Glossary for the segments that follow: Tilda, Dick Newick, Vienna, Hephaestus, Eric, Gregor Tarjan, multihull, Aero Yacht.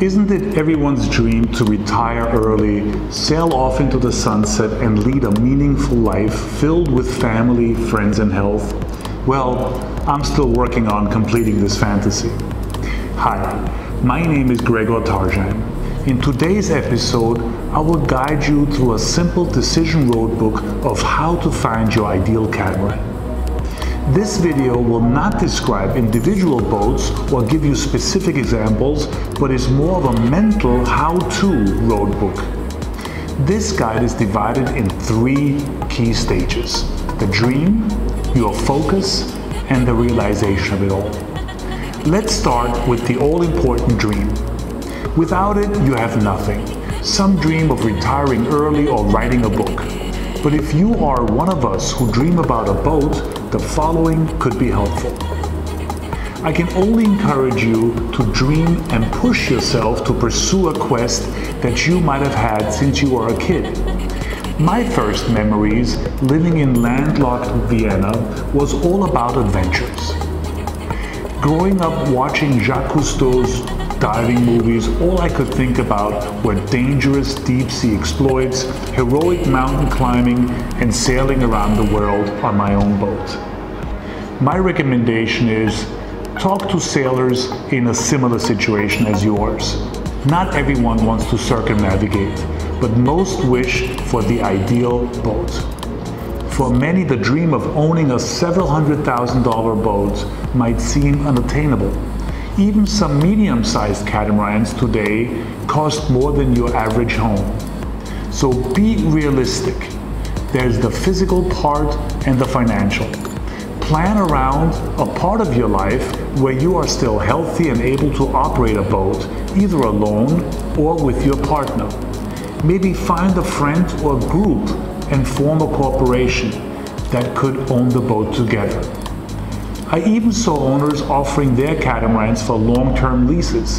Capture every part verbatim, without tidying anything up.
Isn't it everyone's dream to retire early, sail off into the sunset, and lead a meaningful life filled with family, friends, and health? Well, I'm still working on completing this fantasy. Hi, my name is Gregor Tarjan. In today's episode, I will guide you through a simple decision roadbook of how to find your ideal catamaran. This video will not describe individual boats or give you specific examples, but is more of a mental how-to roadbook. This guide is divided in three key stages: the dream, your focus, and the realization of it all. Let's start with the all-important dream. Without it, you have nothing. Some dream of retiring early or writing a book. But if you are one of us who dream about a boat, the following could be helpful. I can only encourage you to dream and push yourself to pursue a quest that you might have had since you were a kid. My first memories living in landlocked Vienna was all about adventures. Growing up watching Jacques Cousteau's diving movies, all I could think about were dangerous deep-sea exploits, heroic mountain climbing, and sailing around the world on my own boat. My recommendation is, talk to sailors in a similar situation as yours. Not everyone wants to circumnavigate, but most wish for the ideal boat. For many, the dream of owning a several hundred thousand dollar boat might seem unattainable. Even some medium-sized catamarans today cost more than your average home. So be realistic. There's the physical part and the financial. Plan around a part of your life where you are still healthy and able to operate a boat, either alone or with your partner. Maybe find a friend or group and form a corporation that could own the boat together. I even saw owners offering their catamarans for long-term leases.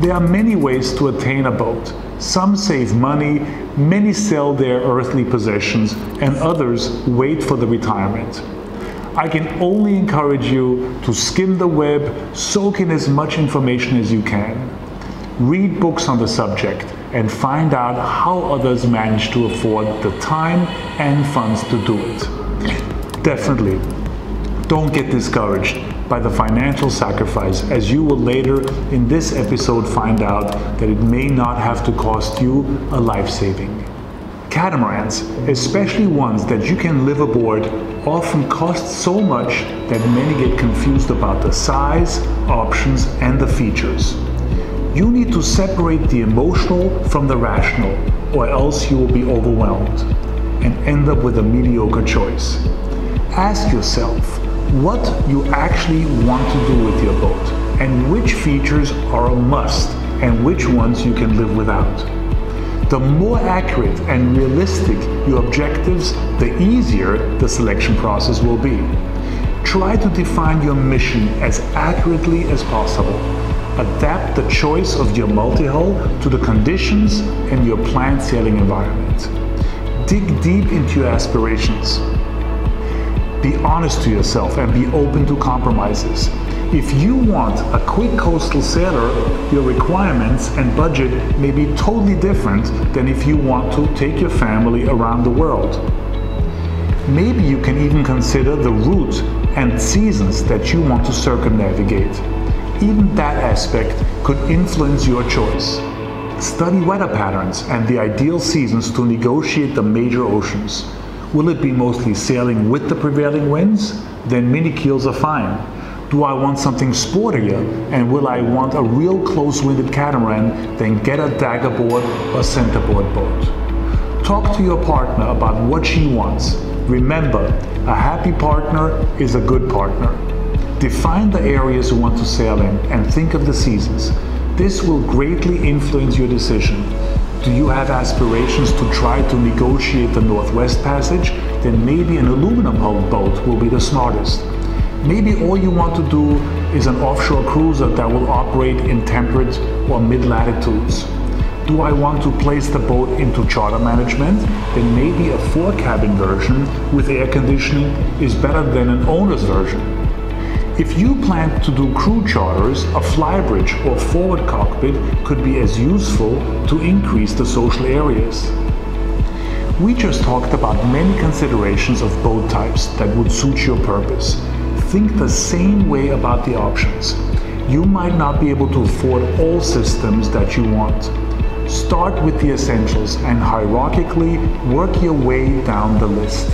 There are many ways to attain a boat. Some save money, many sell their earthly possessions, and others wait for the retirement. I can only encourage you to skim the web, soak in as much information as you can. Read books on the subject and find out how others manage to afford the time and funds to do it. Definitely. Don't get discouraged by the financial sacrifice, as you will later in this episode find out that it may not have to cost you a life-saving. Catamarans, especially ones that you can live aboard, often cost so much that many get confused about the size, options, and the features. You need to separate the emotional from the rational, or else you will be overwhelmed and end up with a mediocre choice. Ask yourself what you actually want to do with your boat, and which features are a must and which ones you can live without. The more accurate and realistic your objectives, the easier the selection process will be. Try to define your mission as accurately as possible. Adapt the choice of your multi-hull to the conditions and your planned sailing environment. Dig deep into your aspirations. Be honest to yourself and be open to compromises. If you want a quick coastal sailor, your requirements and budget may be totally different than if you want to take your family around the world. Maybe you can even consider the route and seasons that you want to circumnavigate. Even that aspect could influence your choice. Study weather patterns and the ideal seasons to negotiate the major oceans. Will it be mostly sailing with the prevailing winds? Then mini keels are fine. Do I want something sportier? And will I want a real close-winded catamaran? Then get a daggerboard or centerboard boat. Talk to your partner about what she wants. Remember, a happy partner is a good partner. Define the areas you want to sail in and think of the seasons. This will greatly influence your decision. Do you have aspirations to try to negotiate the Northwest Passage? Then maybe an aluminum hulled boat will be the smartest. Maybe all you want to do is an offshore cruiser that will operate in temperate or mid-latitudes. Do I want to place the boat into charter management? Then maybe a four-cabin version with air conditioning is better than an owner's version. If you plan to do crew charters, a flybridge or forward cockpit could be as useful to increase the social areas. We just talked about many considerations of boat types that would suit your purpose. Think the same way about the options. You might not be able to afford all systems that you want. Start with the essentials and hierarchically work your way down the list.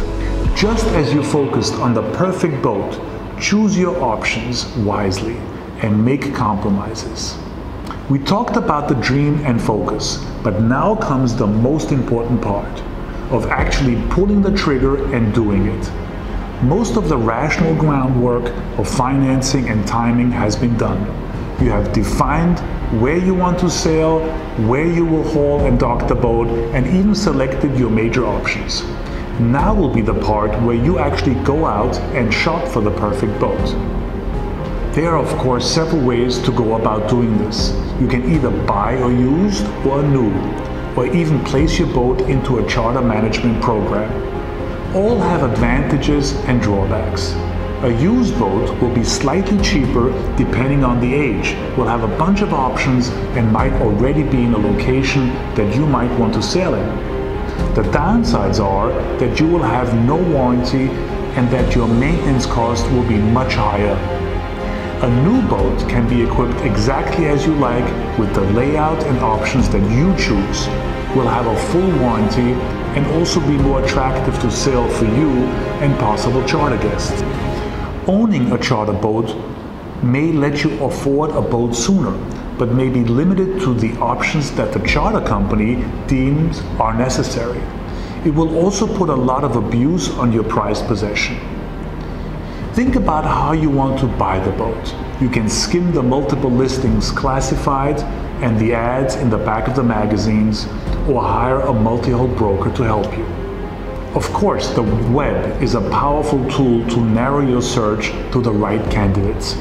Just as you focused on the perfect boat, choose your options wisely and make compromises. We talked about the dream and focus, but now comes the most important part of actually pulling the trigger and doing it. Most of the rational groundwork of financing and timing has been done. You have defined where you want to sail, where you will haul and dock the boat, and even selected your major options. Now will be the part where you actually go out and shop for the perfect boat. There are, of course, several ways to go about doing this. You can either buy a used or a new, or even place your boat into a charter management program. All have advantages and drawbacks. A used boat will be slightly cheaper depending on the age, will have a bunch of options, and might already be in a location that you might want to sail in. The downsides are that you will have no warranty and that your maintenance cost will be much higher. A new boat can be equipped exactly as you like with the layout and options that you choose, will have a full warranty, and also be more attractive to sail for you and possible charter guests. Owning a charter boat may let you afford a boat sooner, but may be limited to the options that the charter company deems are necessary. It will also put a lot of abuse on your prized possession. Think about how you want to buy the boat. You can skim the multiple listings classified and the ads in the back of the magazines, or hire a multi-hull broker to help you. Of course, the web is a powerful tool to narrow your search to the right candidates.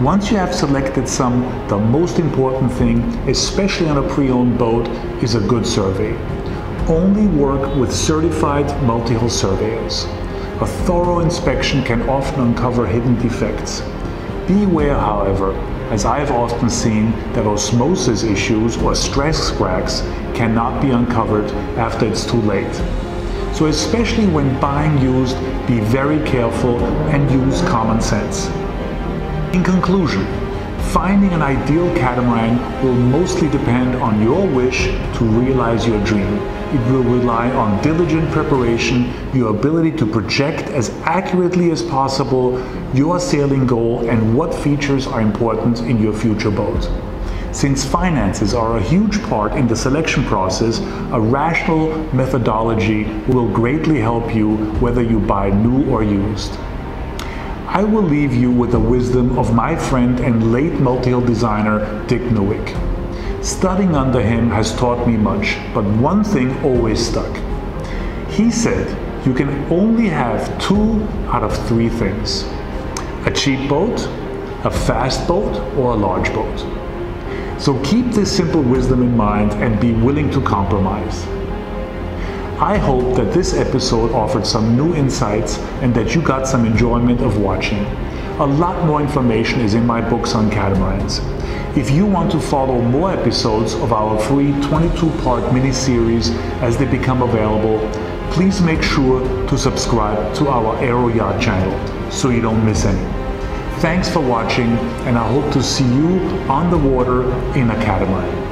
Once you have selected some, the most important thing, especially on a pre-owned boat, is a good survey. Only work with certified multi-hull surveyors. A thorough inspection can often uncover hidden defects. Beware, however, as I have often seen, that osmosis issues or stress cracks cannot be uncovered after it's too late. So especially when buying used, be very careful and use common sense. In conclusion, finding an ideal catamaran will mostly depend on your wish to realize your dream. It will rely on diligent preparation, your ability to project as accurately as possible your sailing goal, and what features are important in your future boat. Since finances are a huge part in the selection process, a rational methodology will greatly help you whether you buy new or used. I will leave you with the wisdom of my friend and late multi-hull designer, Dick Newick. Studying under him has taught me much, but one thing always stuck. He said, you can only have two out of three things: a cheap boat, a fast boat, or a large boat. So keep this simple wisdom in mind and be willing to compromise. I hope that this episode offered some new insights and that you got some enjoyment of watching. A lot more information is in my books on catamarans. If you want to follow more episodes of our free twenty-two part mini-series as they become available, please make sure to subscribe to our Aero Yacht channel so you don't miss any. Thanks for watching, and I hope to see you on the water in a catamaran.